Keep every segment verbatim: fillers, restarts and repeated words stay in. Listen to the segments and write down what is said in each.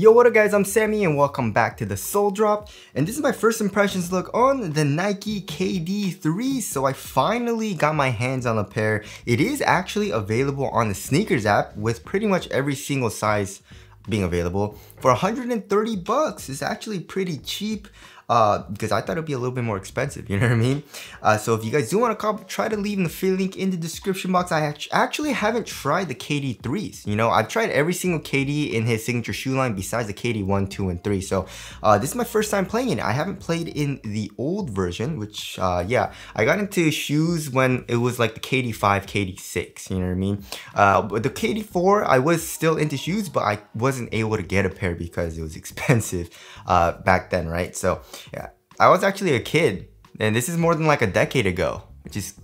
Yo, what up guys, I'm Sammy and welcome back to the Sole Drop, and this is my first impressions look on the Nike K D three. So I finally got my hands on a pair. It is actually available on the sneakers app with pretty much every single size being available for one hundred thirty bucks. It's actually pretty cheap uh, because I thought it'd be a little bit more expensive, you know what I mean? Uh, so if you guys do want to cop, try to leave the free link in the description box. I actually haven't tried the K D threes. You know, I've tried every single K D in his signature shoe line besides the K D one, two, and three. So uh, this is my first time playing it. I haven't played in the old version, which uh, yeah, I got into shoes when it was like the K D five, K D six, you know what I mean? Uh, but the K D four, I was still into shoes, but I wasn't able to get a pair because it was expensive uh, back then, right? So yeah, I was actually a kid, and this is more than like a decade ago, which is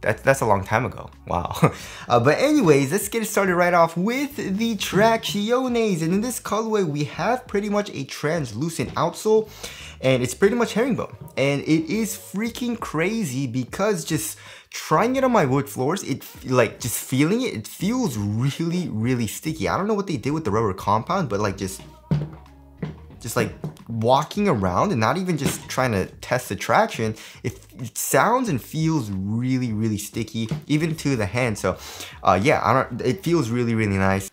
That's, that's a long time ago. Wow. Uh, but anyways, let's get started right off with the Tracciones. And in this colorway, we have pretty much a translucent outsole, and it's pretty much herringbone. And it is freaking crazy because just trying it on my wood floors, it like just feeling it, it feels really, really sticky. I don't know what they did with the rubber compound, but like just, just like walking around and not even just trying to test the traction, it, it sounds and feels really, really sticky, even to the hand. So uh, yeah, I don't, it feels really, really nice.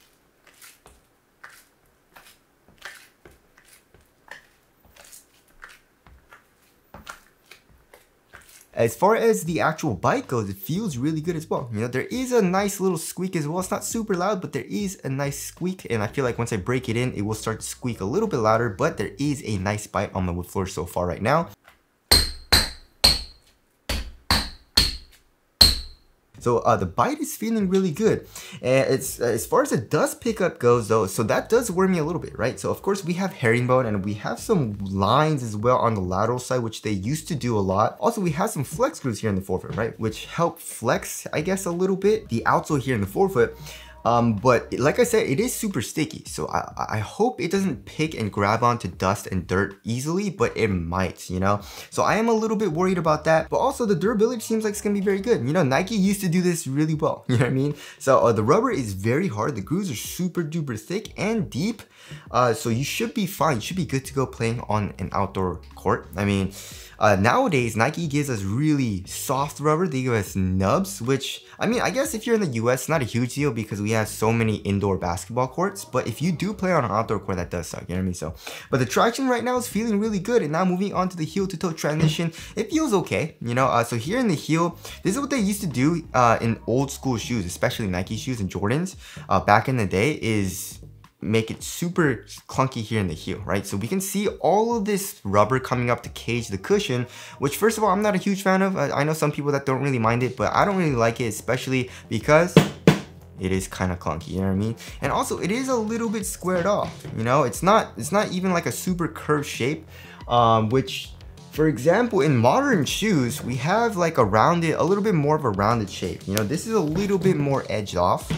As far as the actual bike goes, it feels really good as well. You know, there is a nice little squeak as well. It's not super loud, but there is a nice squeak. And I feel like once I break it in, it will start to squeak a little bit louder, but there is a nice bite on the wood floor so far right now. So uh, the bite is feeling really good. And it's uh, as far as the dust pickup goes though, so that does worry me a little bit, right? So of course we have herringbone and we have some lines as well on the lateral side, which they used to do a lot. Also, we have some flex grooves here in the forefoot, right? Which help flex, I guess, a little bit the outsole here in the forefoot. Um, but like I said, it is super sticky. So I, I hope it doesn't pick and grab onto dust and dirt easily, but it might, you know? So I am a little bit worried about that, but also the durability seems like it's gonna be very good. You know, Nike used to do this really well, you know what I mean? So uh, the rubber is very hard. The grooves are super duper thick and deep. Uh, so you should be fine. You should be good to go playing on an outdoor court. I mean, uh, nowadays, Nike gives us really soft rubber. They give us nubs, which, I mean, I guess if you're in the U S, it's not a huge deal because we has so many indoor basketball courts, but if you do play on an outdoor court, that does suck, you know what I mean? So, but the traction right now is feeling really good. And now moving on to the heel to toe transition, it feels okay, you know? Uh, so here in the heel, this is what they used to do uh, in old school shoes, especially Nike shoes and Jordans uh, back in the day, is make it super clunky here in the heel, right? So we can see all of this rubber coming up to cage the cushion, which first of all, I'm not a huge fan of. I, I know some people that don't really mind it, but I don't really like it, especially because it is kind of clunky, you know what I mean? And also it is a little bit squared off, you know? It's not it's not even like a super curved shape, um, which, for example, in modern shoes, we have like a rounded, a little bit more of a rounded shape. You know, this is a little bit more edged off.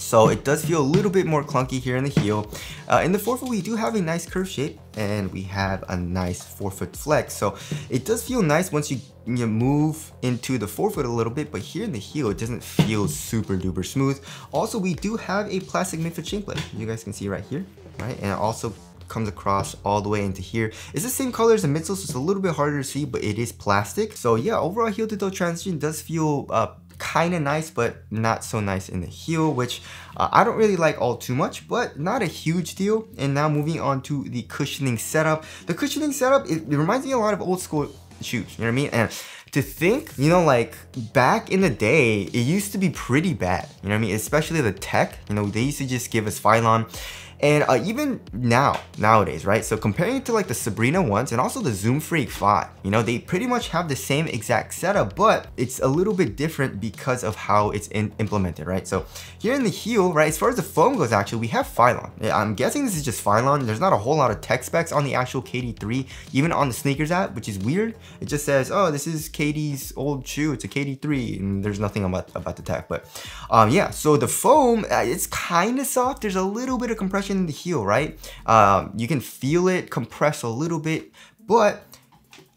So it does feel a little bit more clunky here in the heel. Uh, in the forefoot, we do have a nice curved shape and we have a nice forefoot flex. So it does feel nice once you, you move into the forefoot a little bit, but here in the heel, it doesn't feel super duper smooth. Also, we do have a plastic midfoot chain plate. You guys can see right here, right? And it also comes across all the way into here. It's the same color as the midsole, so it's a little bit harder to see, but it is plastic. So yeah, overall heel to toe transition does feel uh, kind of nice, but not so nice in the heel, which uh, I don't really like all too much, but not a huge deal. And now moving on to the cushioning setup. The cushioning setup, it, it reminds me a lot of old school shoes, you know what I mean? And to think, you know, like back in the day, it used to be pretty bad, you know what I mean? Especially the tech, you know, they used to just give us Phylon. And uh, even now, nowadays, right? So comparing it to like the Sabrina ones and also the Zoom Freak five, you know, they pretty much have the same exact setup, but it's a little bit different because of how it's in implemented, right? So here in the heel, right, as far as the foam goes, actually, we have Phylon. I'm guessing this is just Phylon. There's not a whole lot of tech specs on the actual K D three, even on the sneakers app, which is weird. It just says, oh, this is K D's old shoe. It's a K D three, and there's nothing about, about the tech, but um, yeah. So the foam, uh, it's kind of soft. There's a little bit of compression in the heel, right? Um, you can feel it compress a little bit, but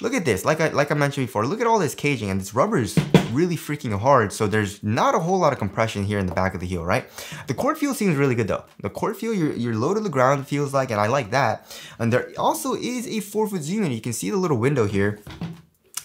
Look at this, like I, like I mentioned before, look at all this caging, and this rubber is really freaking hard, so there's not a whole lot of compression here in the back of the heel, right? The court feel seems really good though. The court feel, you're, you're low to the ground, feels like, and I like that. And there also is a four foot zoom in. You can see the little window here.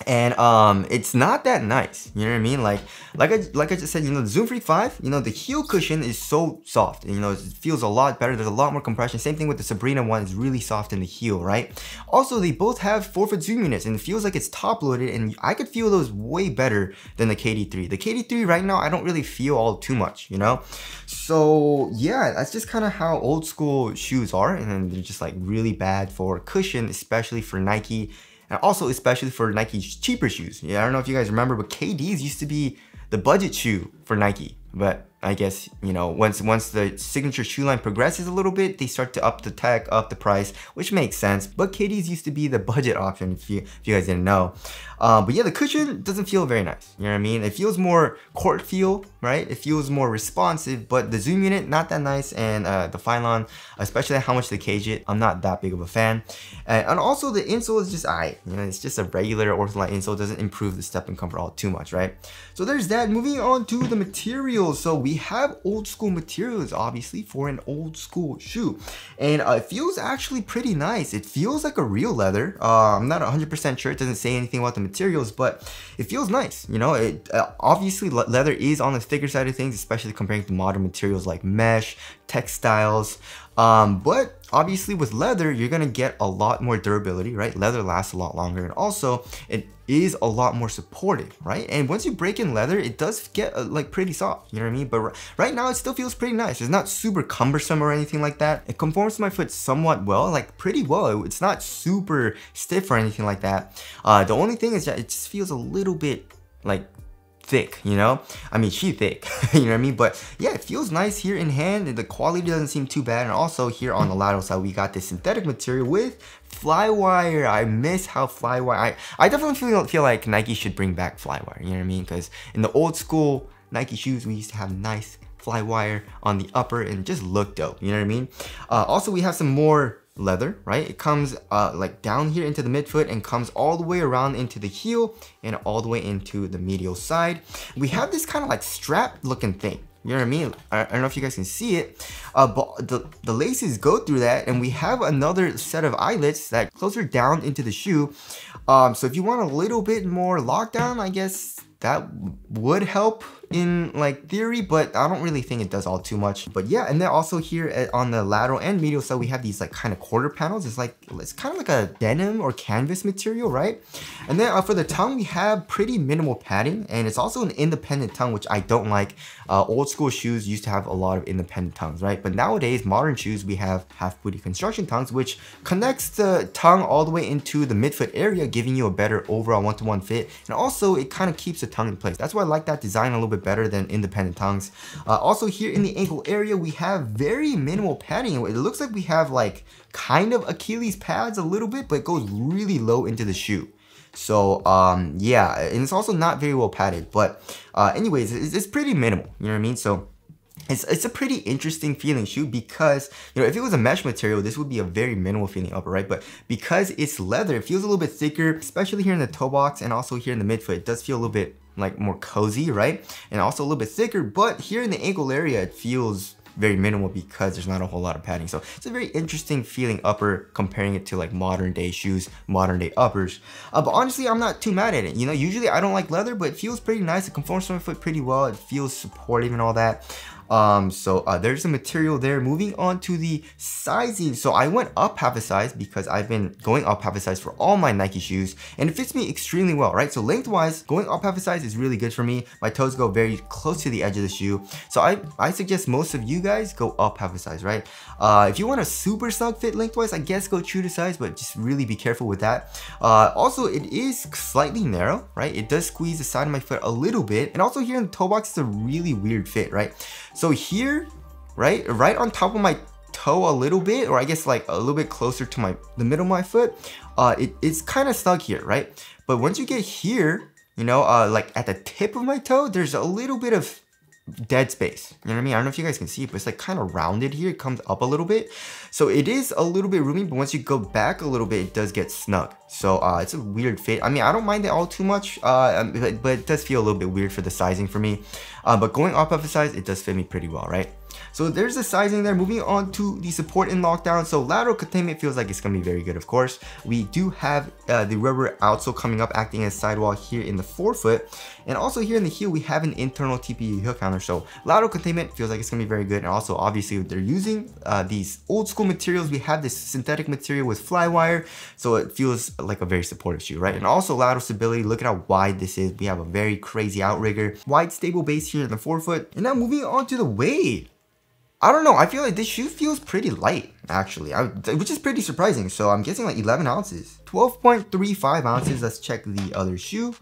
And um, it's not that nice, you know what I mean? Like, like I like I just said, you know, the Zoom Freak five, you know, the heel cushion is so soft, and, you know, it feels a lot better. There's a lot more compression. Same thing with the Sabrina one; it's really soft in the heel, right? Also, they both have four foot zoom units, and it feels like it's top loaded. And I could feel those way better than the K D three. The K D three right now, I don't really feel all too much, you know. So yeah, that's just kind of how old school shoes are, and they're just like really bad for cushion, especially for Nike. And also, especially for Nike's cheaper shoes. Yeah, I don't know if you guys remember, but K Ds used to be the budget shoe for Nike. But I guess, you know, once once the signature shoe line progresses a little bit, they start to up the tech, up the price, which makes sense. But K Ds used to be the budget option, if you, if you guys didn't know. Um, but yeah, the cushion doesn't feel very nice. You know what I mean? It feels more court feel, right? It feels more responsive, but the zoom unit, not that nice. And uh, the Phylon, especially how much they cage it, I'm not that big of a fan. And, and also the insole is just aight. You know, it's just a regular ortholite insole. It doesn't improve the step and comfort all too much, right? So there's that. Moving on to the material. So we have old school materials, obviously, for an old school shoe, and uh, it feels actually pretty nice. It feels like a real leather. uh, I'm not one hundred percent sure, it doesn't say anything about the materials, but it feels nice, you know. It uh, obviously le leather is on the thicker side of things, especially comparing to modern materials like mesh, textiles. Um, but obviously with leather, you're gonna get a lot more durability, right? Leather lasts a lot longer, and also it is a lot more supportive, right? And once you break in leather, it does get uh, like pretty soft, you know what I mean? But right now, it still feels pretty nice. It's not super cumbersome or anything like that. It conforms to my foot somewhat well, like pretty well. It's not super stiff or anything like that. Uh, the only thing is that it just feels a little bit like thick, you know? I mean, she thick, you know what I mean? But yeah, it feels nice here in hand, and the quality doesn't seem too bad. And also here on the lateral side, we got this synthetic material with flywire. I miss how flywire, I, I definitely feel, feel like Nike should bring back flywire, you know what I mean? Because in the old school Nike shoes, we used to have nice flywire on the upper and just look dope, you know what I mean? Uh, also, we have some more leather, right? It comes uh, like down here into the midfoot and comes all the way around into the heel and all the way into the medial side. We have this kind of like strap looking thing. You know what I mean? I, I don't know if you guys can see it, uh, but the, the laces go through that, and we have another set of eyelets that closer down into the shoe. Um, so if you want a little bit more lockdown, I guess that would help in like theory, but I don't really think it does all too much. But yeah, and then also here at, on the lateral and medial side, we have these like kind of quarter panels. It's like, it's kind of like a denim or canvas material, right? And then uh, for the tongue, we have pretty minimal padding, and it's also an independent tongue, which I don't like. Uh, old school shoes used to have a lot of independent tongues, right? But nowadays, modern shoes, we have half booty construction tongues, which connects the tongue all the way into the midfoot area, giving you a better overall one-to-one fit. And also it kind of keeps the tongue in place. That's why I like that design a little bit better than independent tongues. Uh, also here in the ankle area, we have very minimal padding. It looks like we have like kind of Achilles pads a little bit, but it goes really low into the shoe. So um, yeah, and it's also not very well padded, but uh, anyways, it's, it's pretty minimal, you know what I mean? So It's, it's a pretty interesting feeling shoe, because, you know, if it was a mesh material, this would be a very minimal feeling upper, right? But because it's leather, it feels a little bit thicker, especially here in the toe box, and also here in the midfoot. It does feel a little bit like more cozy, right? And also a little bit thicker, but here in the ankle area, it feels very minimal because there's not a whole lot of padding. So it's a very interesting feeling upper, comparing it to like modern day shoes, modern day uppers. Uh, but honestly, I'm not too mad at it. You know, usually I don't like leather, but it feels pretty nice. It conforms to my foot pretty well. It feels supportive and all that. Um, so uh, there's the material there. Moving on to the sizing. So I went up half a size because I've been going up half a size for all my Nike shoes, and it fits me extremely well, right? So lengthwise, going up half a size is really good for me. My toes go very close to the edge of the shoe. So I, I suggest most of you guys go up half a size, right? Uh, if you want a super snug fit lengthwise, I guess go true to size, but just really be careful with that. Uh, also, it is slightly narrow, right? It does squeeze the side of my foot a little bit. And also here in the toe box, it's a really weird fit, right? So here, right, right on top of my toe a little bit, or I guess like a little bit closer to my the middle of my foot, uh, it, it's kind of stuck here, right? But once you get here, you know, uh, like at the tip of my toe, there's a little bit of dead space. You know what I mean? I don't know if you guys can see, but it's like kind of rounded here. It comes up a little bit. So it is a little bit roomy, but once you go back a little bit, it does get snug. So uh, it's a weird fit. I mean, I don't mind it all too much, uh, but, but it does feel a little bit weird for the sizing for me. Uh, but going up of a size, it does fit me pretty well, right? So there's the sizing there. Moving on to the support and lockdown. So lateral containment feels like it's going to be very good, of course. We do have uh, the rubber outsole coming up, acting as sidewall here in the forefoot. And also here in the heel, we have an internal T P U heel counter. So lateral containment feels like it's going to be very good. And also, obviously, they're using uh, these old school materials. We have this synthetic material with flywire. So it feels like a very supportive shoe, right? And also lateral stability. Look at how wide this is. We have a very crazy outrigger. Wide stable base here in the forefoot. And now moving on to the weight. I don't know, I feel like this shoe feels pretty light, actually, I, which is pretty surprising. So I'm guessing like eleven ounces. twelve point three five ounces, let's check the other shoe.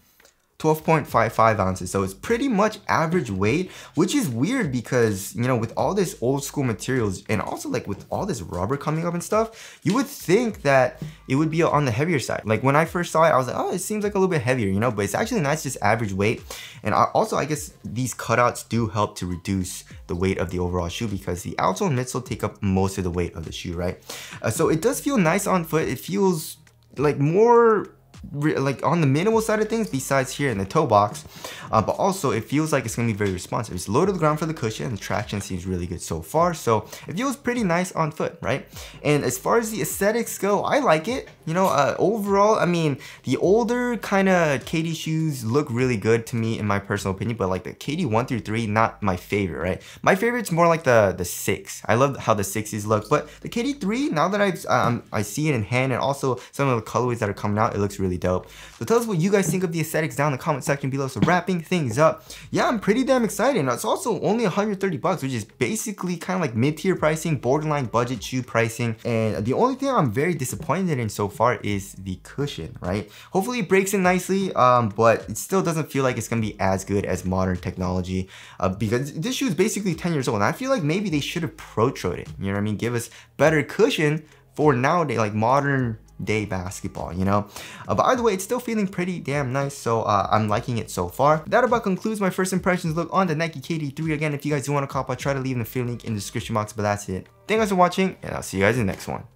twelve point five five ounces, so it's pretty much average weight, which is weird because, you know, with all this old school materials and also like with all this rubber coming up and stuff, you would think that it would be on the heavier side. Like when I first saw it, I was like, oh, it seems like a little bit heavier, you know, but it's actually nice, just average weight. And I, also, I guess these cutouts do help to reduce the weight of the overall shoe because the outsole and midsole take up most of the weight of the shoe, right? Uh, so it does feel nice on foot. It feels like more like on the minimal side of things besides here in the toe box, uh, but also it feels like it's gonna be very responsive. It's low to the ground for the cushion and the traction seems really good so far, so it feels pretty nice on foot, right? And as far as the aesthetics go, I like it, you know. Uh, overall, I mean, the older kind of K D shoes look really good to me in my personal opinion, but like the K D one through three, not my favorite, right? My favorite's more like the the six. I love how the sixes look, but the K D three, now that I've um, I see it in hand and also some of the colorways that are coming out, it looks really dope. So tell us what you guys think of the aesthetics down in the comment section below. So wrapping things up, yeah, I'm pretty damn excited. Now, it's also only one hundred thirty bucks, which is basically kind of like mid-tier pricing, borderline budget shoe pricing. And the only thing I'm very disappointed in so far is the cushion, right? Hopefully it breaks in nicely, um, but it still doesn't feel like it's gonna be as good as modern technology, uh, because this shoe is basically ten years old. And I feel like maybe they should have pro-troed it, you know what I mean? Give us better cushion for nowadays, like modern day basketball, you know. Uh, but either way, it's still feeling pretty damn nice, so uh, I'm liking it so far. That about concludes my first impressions look on the Nike K D three. Again, if you guys do want to cop, I'll try to leave an affiliate link in the description box, but that's it. Thank you guys for watching, and I'll see you guys in the next one.